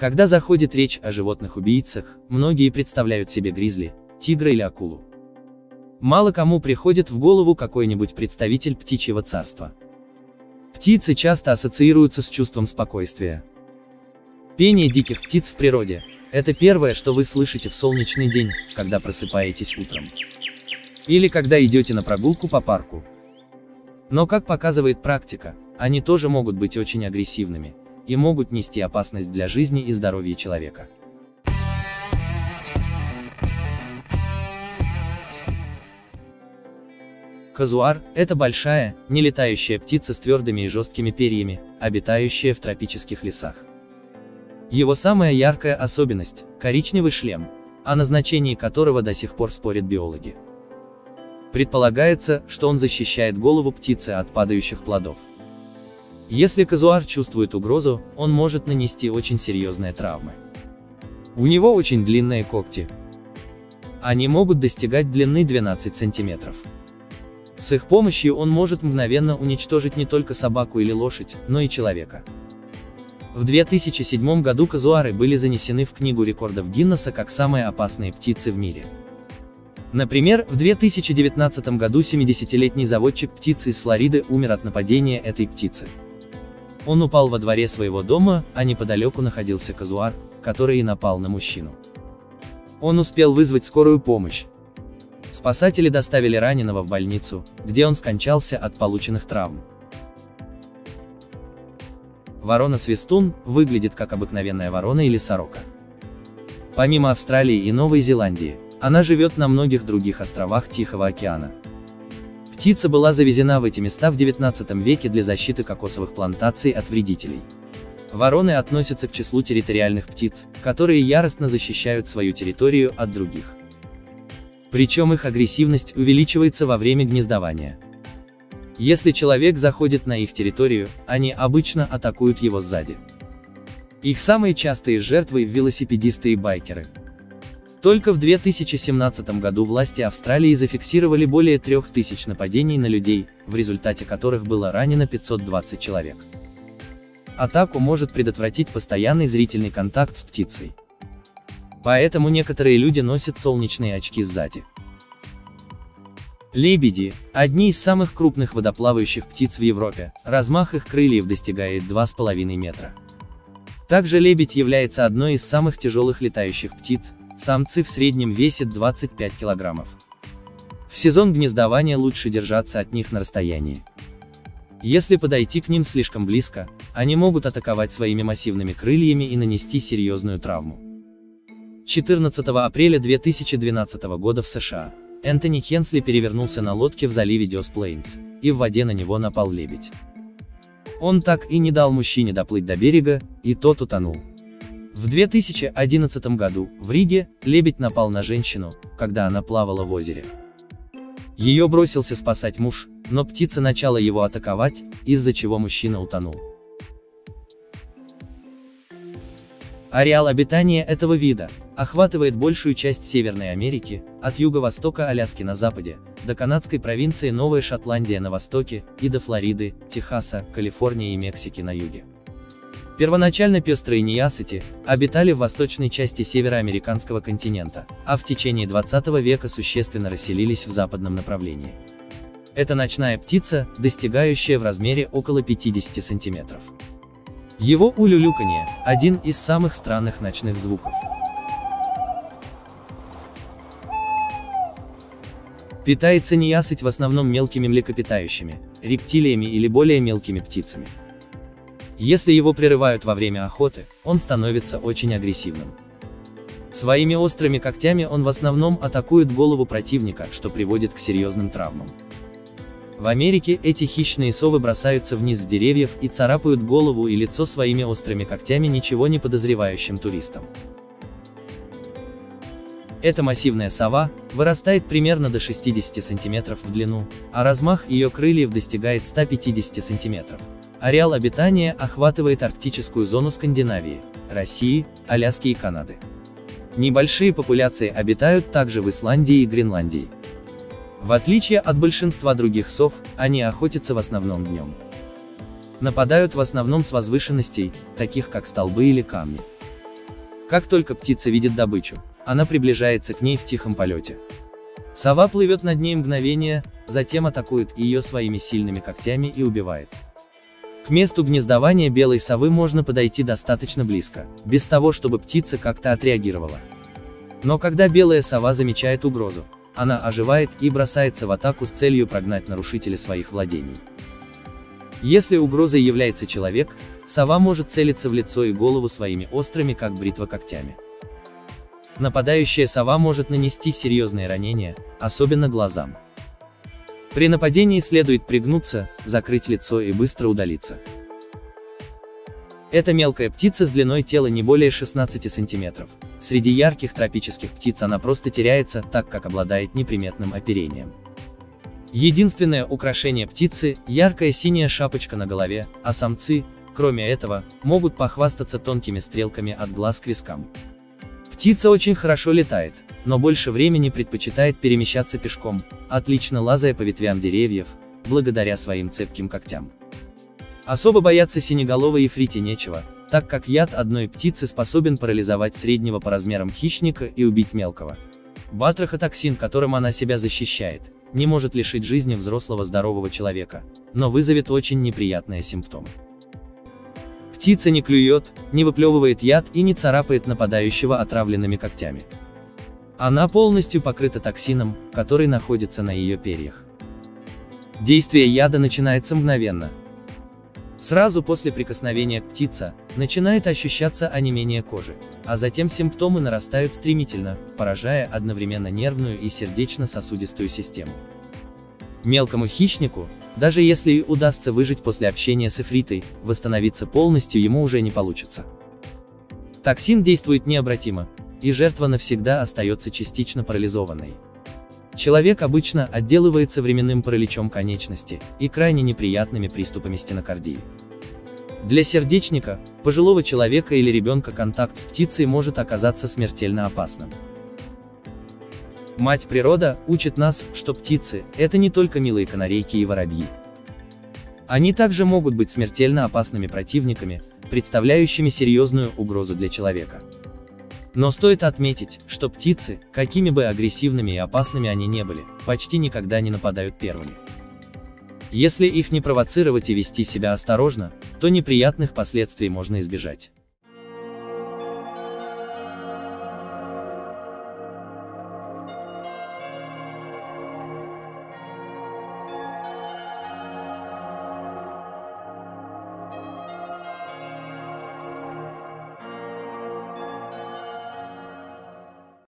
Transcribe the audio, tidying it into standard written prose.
Когда заходит речь о животных-убийцах, многие представляют себе гризли, тигра или акулу. Мало кому приходит в голову какой-нибудь представитель птичьего царства. Птицы часто ассоциируются с чувством спокойствия. Пение диких птиц в природе – это первое, что вы слышите в солнечный день, когда просыпаетесь утром. Или когда идете на прогулку по парку. Но, как показывает практика, они тоже могут быть очень агрессивными и могут нести опасность для жизни и здоровья человека. Казуар – это большая, нелетающая птица с твердыми и жесткими перьями, обитающая в тропических лесах. Его самая яркая особенность – коричневый шлем, о назначении которого до сих пор спорят биологи. Предполагается, что он защищает голову птицы от падающих плодов. Если казуар чувствует угрозу, он может нанести очень серьезные травмы. У него очень длинные когти. Они могут достигать длины 12 сантиметров. С их помощью он может мгновенно уничтожить не только собаку или лошадь, но и человека. В 2007 году казуары были занесены в Книгу рекордов Гиннесса как самые опасные птицы в мире. Например, в 2019 году 70-летний заводчик птицы из Флориды умер от нападения этой птицы. Он упал во дворе своего дома, а неподалеку находился казуар, который и напал на мужчину. Он успел вызвать скорую помощь. Спасатели доставили раненого в больницу, где он скончался от полученных травм. Ворона-свистун выглядит как обыкновенная ворона или сорока. Помимо Австралии и Новой Зеландии, она живет на многих других островах Тихого океана. Птица была завезена в эти места в 19 веке для защиты кокосовых плантаций от вредителей. Вороны относятся к числу территориальных птиц, которые яростно защищают свою территорию от других. Причем их агрессивность увеличивается во время гнездования. Если человек заходит на их территорию, они обычно атакуют его сзади. Их самые частые жертвы – велосипедисты и байкеры. Только в 2017 году власти Австралии зафиксировали более 3000 нападений на людей, в результате которых было ранено 520 человек. Атаку может предотвратить постоянный зрительный контакт с птицей. Поэтому некоторые люди носят солнечные очки сзади. Лебеди – одни из самых крупных водоплавающих птиц в Европе, размах их крыльев достигает 2,5 метра. Также лебедь является одной из самых тяжелых летающих птиц, самцы в среднем весят 25 килограммов. В сезон гнездования лучше держаться от них на расстоянии. Если подойти к ним слишком близко, они могут атаковать своими массивными крыльями и нанести серьезную травму. 14 апреля 2012 года в США Энтони Хенсли перевернулся на лодке в заливе Дёс-Плейнс, и в воде на него напал лебедь. Он так и не дал мужчине доплыть до берега, и тот утонул. В 2011 году в Риге лебедь напал на женщину, когда она плавала в озере. Ее бросился спасать муж, но птица начала его атаковать, из-за чего мужчина утонул. Ареал обитания этого вида охватывает большую часть Северной Америки, от юго-востока Аляски на западе, до канадской провинции Новая Шотландия на востоке, и до Флориды, Техаса, Калифорнии и Мексики на юге. Первоначально пёстрые неясыти обитали в восточной части североамериканского континента, а в течение 20 века существенно расселились в западном направлении. Это ночная птица, достигающая в размере около 50 сантиметров. Его улюлюканье – один из самых странных ночных звуков. Питается неясыть в основном мелкими млекопитающими, рептилиями или более мелкими птицами. Если его прерывают во время охоты, он становится очень агрессивным. Своими острыми когтями он в основном атакует голову противника, что приводит к серьезным травмам. В Америке эти хищные совы бросаются вниз с деревьев и царапают голову и лицо своими острыми когтями ничего не подозревающим туристам. Эта массивная сова вырастает примерно до 60 сантиметров в длину, а размах ее крыльев достигает 150 сантиметров. Ареал обитания охватывает арктическую зону Скандинавии, России, Аляски и Канады. Небольшие популяции обитают также в Исландии и Гренландии. В отличие от большинства других сов, они охотятся в основном днем. Нападают в основном с возвышенностей, таких как столбы или камни. Как только птица видит добычу, она приближается к ней в тихом полете. Сова плывет над ней мгновение, затем атакует ее своими сильными когтями и убивает. К месту гнездования белой совы можно подойти достаточно близко, без того, чтобы птица как-то отреагировала. Но когда белая сова замечает угрозу, она оживает и бросается в атаку с целью прогнать нарушителя своих владений. Если угрозой является человек, сова может целиться в лицо и голову своими острыми, как бритва, когтями. Нападающая сова может нанести серьезные ранения, особенно глазам. При нападении следует пригнуться, закрыть лицо и быстро удалиться. Эта мелкая птица с длиной тела не более 16 сантиметров. Среди ярких тропических птиц она просто теряется, так как обладает неприметным оперением. Единственное украшение птицы – яркая синяя шапочка на голове, а самцы, кроме этого, могут похвастаться тонкими стрелками от глаз к вискам. Птица очень хорошо летает, но больше времени предпочитает перемещаться пешком, отлично лазая по ветвям деревьев, благодаря своим цепким когтям. Особо бояться синеголовой ифрите нечего, так как яд одной птицы способен парализовать среднего по размерам хищника и убить мелкого. Батрахотоксин, которым она себя защищает, не может лишить жизни взрослого здорового человека, но вызовет очень неприятные симптомы. Птица не клюет, не выплевывает яд и не царапает нападающего отравленными когтями. Она полностью покрыта токсином, который находится на ее перьях. Действие яда начинается мгновенно. Сразу после прикосновения птица начинает ощущаться онемение кожи, а затем симптомы нарастают стремительно, поражая одновременно нервную и сердечно-сосудистую систему. Мелкому хищнику, даже если и удастся выжить после общения с ифритой, восстановиться полностью ему уже не получится. Токсин действует необратимо, и жертва навсегда остается частично парализованной. Человек обычно отделывается временным параличом конечности и крайне неприятными приступами стенокардии. Для сердечника, пожилого человека или ребенка контакт с птицей может оказаться смертельно опасным. Мать природа учит нас, что птицы – это не только милые канарейки и воробьи. Они также могут быть смертельно опасными противниками, представляющими серьезную угрозу для человека. Но стоит отметить, что птицы, какими бы агрессивными и опасными они не были, почти никогда не нападают первыми. Если их не провоцировать и вести себя осторожно, то неприятных последствий можно избежать.